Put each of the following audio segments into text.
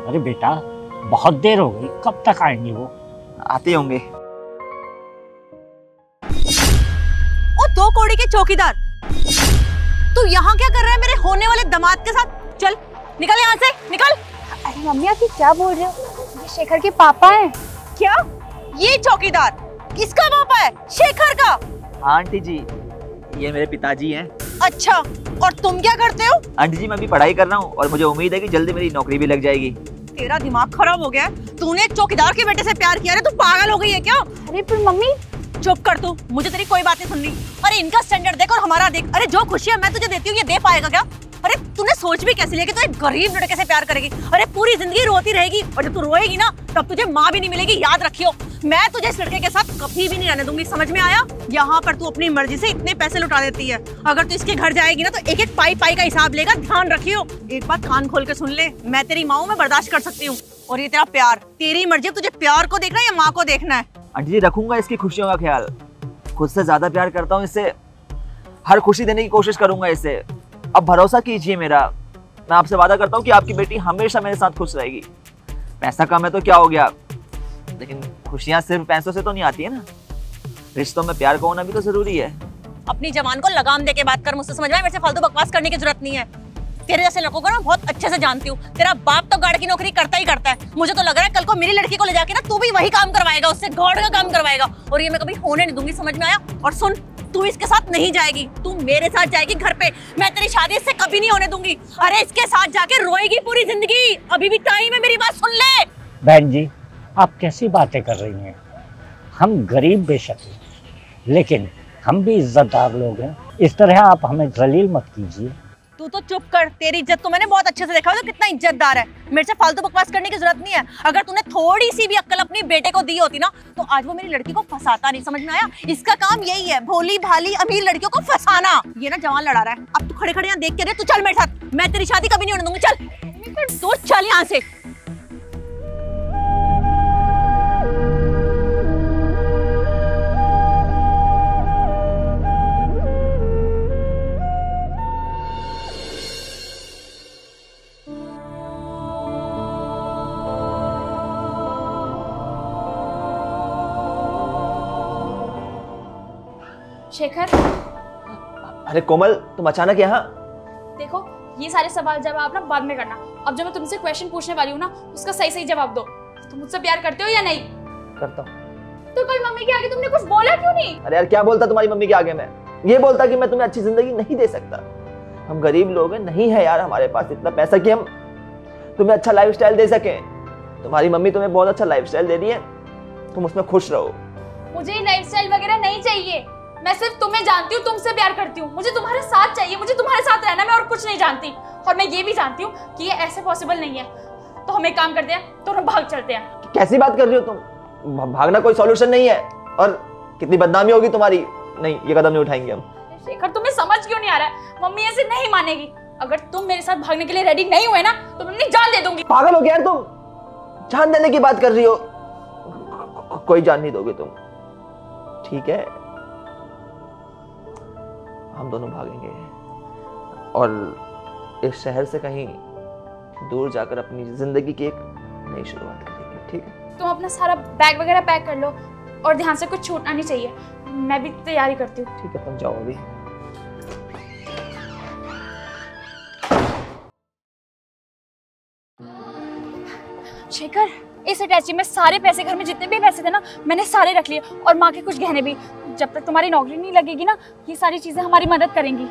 अरे बेटा, बहुत देर हो गई, कब तक आएंगे? वो आते होंगे। ओ दो कोड़ी के चौकीदार, तू यहाँ क्या कर रहा है मेरे होने वाले दामाद के साथ? चल निकल यहाँ से, निकल। अरे मम्मी, आप क्या बोल रहे हो? ये शेखर के पापा हैं। क्या? ये चौकीदार इसका पापा है, शेखर का? आंटी जी, ये मेरे पिताजी हैं। अच्छा, और तुम क्या करते हो? आंटी जी, मैं अभी पढ़ाई कर रहा हूँ और मुझे उम्मीद है कि जल्दी मेरी नौकरी भी लग जाएगी। तेरा दिमाग खराब हो गया है, तूने एक चौकीदार के बेटे से प्यार किया है? तू पागल हो गई है क्या? अरे पर मम्मी, चुप कर तू, मुझे तेरी कोई बात नहीं सुननी। अरे इनका स्टैंडर्ड देख और हमारा देख। अरे जो खुशियाँ मैं तुझे देती हूँ, ये दे पाएगा क्या? अरे तूने सोच भी कैसे लिया कि तू एक गरीब लड़के से प्यार करेगी? अरे पूरी जिंदगी रोती रहेगी, और जब तू रोएगी ना तब तुझे माँ भी नहीं मिलेगी, याद रखियो। मैं तुझे इस लड़के के साथ कभी भी नहीं रहने दूंगी, समझ में आया? यहाँ पर तू अपनी मर्जी से इतने पैसे लुटा देती है, अगर तू इसके घर जाएगी ना तो एक एक पाई पाई का हिसाब लेगा, ध्यान रखियो। एक बात कान खोल के सुन ले, मैं तेरी माँ हूँ, मैं बर्दाश्त कर सकती हूँ, और ये तेरा प्यार, तेरी मर्जी, तुझे प्यार को देखना है या माँ को देखना है। आंटी जी, रखूंगा इसकी खुशियों का ख्याल, खुद से ज्यादा प्यार करता हूँ इससे, हर खुशी देने की कोशिश करूंगा इसे। अब भरोसा कीजिए मेरा, मैं आपसे वादा करता हूँ कि आपकी बेटी हमेशा मेरे साथ खुश रहेगी। पैसा कम है तो क्या हो गया, लेकिन खुशियाँ सिर्फ पैसों से तो नहीं आती है ना, रिश्तों में प्यार का होना भी तो जरूरी है। अपनी जबान को लगाम देके बात कर मुझसे, समझ में? मेरे से फालतू बकवास करने की जरूरत नहीं है। तेरे जैसे लड़कों को ना बहुत अच्छे से जानती हूँ, तेरा बाप तो गार्ड की नौकरी करता ही करता है। मुझे तो लग रहा है कल को मेरी लड़की को ले जाके ना तू भी वही काम करवाएगा, उससे गार्ड का काम करवाएगा, और ये मैं कभी होने नहीं दूंगी, समझ में आया? और सुन, तू इसके साथ नहीं जाएगी, तू मेरे साथ जाएगी घर पे। मैं तेरी शादी इससे कभी नहीं होने दूंगी। अरे इसके साथ जाके रोएगी पूरी जिंदगी, अभी भी टाइम है, मेरी बात सुन ले। बहन जी, आप कैसी बातें कर रही हैं? हम गरीब बेशक हैं, लेकिन हम भी इज्जतदार लोग हैं, इस तरह आप हमें जलील मत कीजिए। तू तो चुप कर, तेरी इज्जत तो मैंने बहुत अच्छे से देखा है, तो कितना इज्जतदार है। मेरे से फालतू बकवास करने की जरूरत नहीं है। अगर तूने थोड़ी सी भी अक्ल अपने बेटे को दी होती ना तो आज वो मेरी लड़की को फंसाता नहीं, समझ में आया? इसका काम यही है, भोली भाली अमीर लड़कियों को फंसाना। ये ना जवान लड़ा रहा है, अब तू खड़े खड़े यहाँ देख के रहे, तू चल मेरे साथ, मैं तेरी शादी कभी नहीं होने दूंगी। चल तू चल यहाँ से। शेखर! अरे कोमल, तुम अचानक यहाँ? देखो, ये सारे सवाल जवाब ना बाद में करना, अब जो मैं तुमसे क्वेश्चन पूछने वाली हूँ ना उसका सही सही जवाब दो। तुम मुझसे प्यार करते हो या नहीं? करता हूँ। तो कल मम्मी के आगे तुमने कुछ बोला क्यों नहीं? अरे यार, क्या बोलता तुम्हारी मम्मी के आगे? मैं ये बोलता कि मैं तुम्हें अच्छी जिंदगी नहीं दे सकता, हम गरीब लोग हैं, नहीं है यार हमारे पास इतना पैसा कि हम तुम्हें अच्छा लाइफस्टाइल दे सके। तुम्हारी मम्मी तुम्हें बहुत अच्छा लाइफस्टाइल दे रही है, तुम उसमें खुश रहो। मुझे लाइफस्टाइल वगैरह नहीं चाहिए, मैं सिर्फ तुम्हें जानती हूँ, तुमसे प्यार करती हूँ, मुझे तुम्हारे साथ चाहिए, मुझे तुम्हारे साथ रहना, मैं और कुछ नहीं जानती। और मैं ये भी जानती हूँ कि ये ऐसे पॉसिबल नहीं है, तो हम एक काम करते हैं, तो हम भाग चलते हैं। कैसी बात कर रही हो तुम? भागना कोई सॉल्यूशन नहीं है, और कितनी बदनामी होगी तुम्हारी। नहीं, ये कदम नहीं उठाएंगे हम। शेखर, तुम्हें समझ क्यों नहीं आ रहा है? मम्मी ऐसे नहीं मानेगी। अगर तुम मेरे साथ भागने के लिए रेडी नहीं हुए ना तो मैं जान दे दूंगी। पागल हो गया यार तुम, जान देने की बात कर रही हो? कोई जान नहीं दोगे तुम, ठीक है, हम दोनों भागेंगे और इस शहर से कहीं दूर जाकर अपनी जिंदगी की एक नई शुरुआत करेंगे, ठीक है? तुम अपना सारा बैग वगैरह पैक कर लो और ध्यान से, कुछ छूटना नहीं चाहिए, मैं भी तैयारी करती हूँ। ठीक है, तुम जाओ अभी। शेखर, इस अटैची में सारे पैसे, घर में जितने भी पैसे थे ना मैंने सारे रख लिए, और माँ के कुछ गहने भी। जब तक तुम्हारी नौकरी नहीं लगेगी ना, ये सारी चीजें हमारी मदद करेंगी।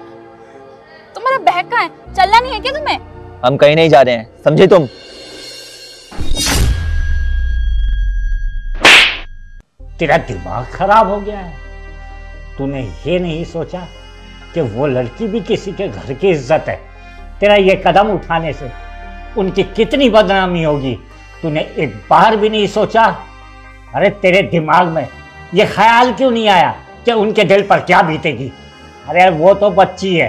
तुम्हारा बैग कहाँ है? चलना नहीं है क्या तुम्हें? हम कहीं नहीं जा रहे हैं, समझे तुम? तेरा दिमाग खराब हो गया है, तूने ये नहीं सोचा कि वो लड़की भी किसी के घर की इज्जत है। तेरा ये कदम उठाने से उनकी कितनी बदनामी होगी, तूने एक बार भी नहीं सोचा? अरे तेरे दिमाग में ये ख्याल क्यों नहीं आया कि उनके दिल पर क्या बीतेगी? अरे वो तो बच्ची है,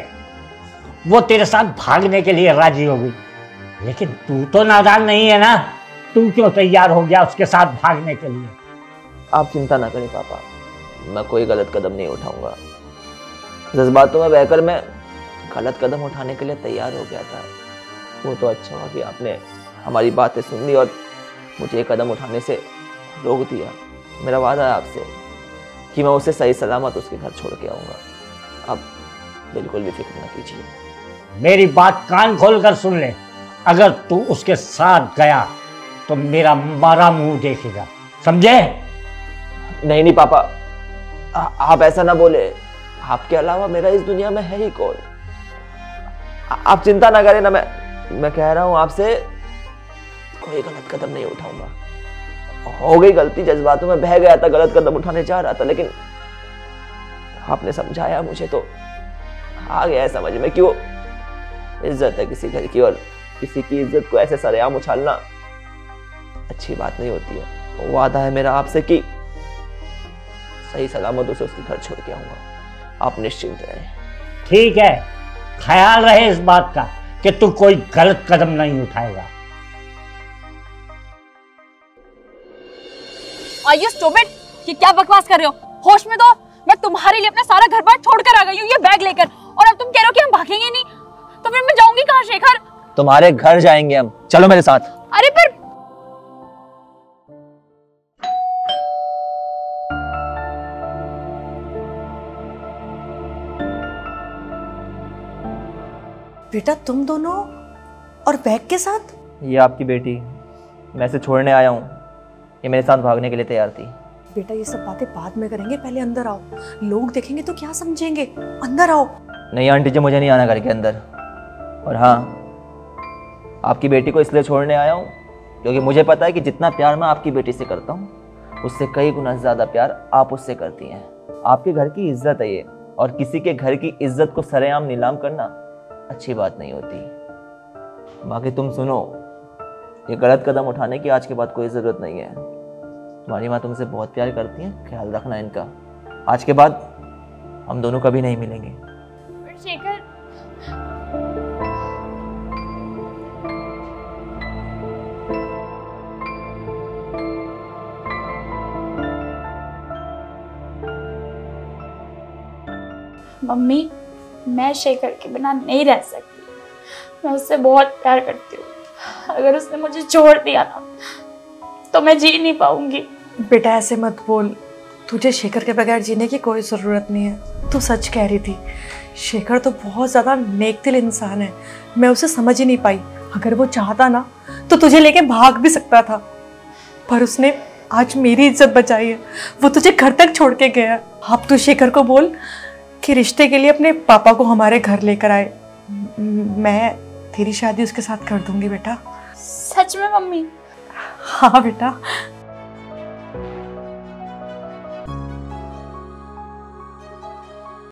वो तेरे साथ भागने के लिए राजी होगी, लेकिन तू तो नादान नहीं है ना, तू क्यों तैयार हो गया उसके साथ भागने के लिए? आप चिंता ना करें पापा, मैं कोई गलत कदम नहीं उठाऊंगा। जज्बातों में बहकर मैं गलत कदम उठाने के लिए तैयार हो गया था, वो तो अच्छा हुआ कि आपने हमारी बातें सुन ली और मुझे एक कदम उठाने से रोक दिया। मेरा वादा है आपसे कि मैं उसे सही सलामत उसके घर छोड़ के आऊँगा। आप बिल्कुल भी फिक्र न कीजिए। मेरी बात कान खोलकर सुन ले, अगर तू उसके साथ गया तो मेरा मारा मुंह देखेगा, समझे? नहीं पापा, आप ऐसा ना बोले। आपके अलावा मेरा इस दुनिया में है ही कौन? आप चिंता ना करें ना, मैं कह रहा हूँ आपसे कोई गलत कदम नहीं उठाऊंगा। हो गई गलती, जज्बातों में बह गया था, गलत कदम उठाने जा रहा था, लेकिन आपने समझाया मुझे तो आ गया है समझ में कि वो इज्जत है किसी घर की, और किसी की इज्जत को ऐसे सरेआम उछालना अच्छी बात नहीं होती है। वादा है मेरा आपसे कि सही सलामत उसे उसके घर छोड़ के आऊंगा। आप निश्चिंत रहें। ठीक है, ख्याल रहे इस बात का कि तू कोई गलत कदम नहीं उठाएगा। Are you stupid? कि क्या बकवास कर रहे हो? होश में दो। मैं तुम्हारे लिए अपना सारा घर बार छोड़कर आ गई हूँ ये बैग लेकर, और अब तुम कह रहे हो कि हम भागेंगे नहीं, तो फिर मैं जाऊंगी कहाँ शेखर? तुम्हारे घर जाएंगे हम, चलो मेरे साथ। अरे पर बेटा, तुम दोनों और बैग के साथ? ये आपकी बेटी, मैं इसे छोड़ने आया हूँ, ये मेरे साथ भागने के लिए तैयार थी। बेटा ये सब बातें बाद में करेंगे, पहले अंदर आओ, लोग देखेंगे तो क्या समझेंगे, अंदर आओ। नहीं आंटी जी, मुझे नहीं आना घर के अंदर। और हाँ, आपकी बेटी को इसलिए छोड़ने आया हूँ क्योंकि मुझे पता है कि जितना प्यार मैं आपकी बेटी से करता हूँ उससे कई गुना ज़्यादा प्यार आप उससे करती हैं। आपके घर की इज्जत है ये, और किसी के घर की इज्जत को सरेआम नीलाम करना अच्छी बात नहीं होती। बाकी तुम सुनो, ये गलत कदम उठाने की आज के बाद कोई ज़रूरत नहीं है। तुम्हारी माँ तुमसे बहुत प्यार करती हैं, ख्याल रखना इनका। आज के बाद हम दोनों कभी नहीं मिलेंगे। शेखर, मम्मी, मैं शेखर के बिना नहीं रह सकती। मैं उससे बहुत प्यार करती हूँ, अगर उसने मुझे छोड़ दिया ना तो मैं जी नहीं पाऊंगी। बेटा ऐसे मत बोल, तुझे शेखर के बगैर जीने की कोई ज़रूरत नहीं है। तू सच कह रही थी, शेखर तो बहुत ज़्यादा नेकदिल इंसान है, मैं उसे समझ ही नहीं पाई। अगर वो चाहता ना तो तुझे लेके भाग भी सकता था, पर उसने आज मेरी इज्जत बचाई है, वो तुझे घर तक छोड़ के गया। अब तू शेखर को बोल कि रिश्ते के लिए अपने पापा को हमारे घर लेकर आए, मैं तेरी शादी उसके साथ कर दूंगी। बेटा सच में मम्मी? हाँ बेटा।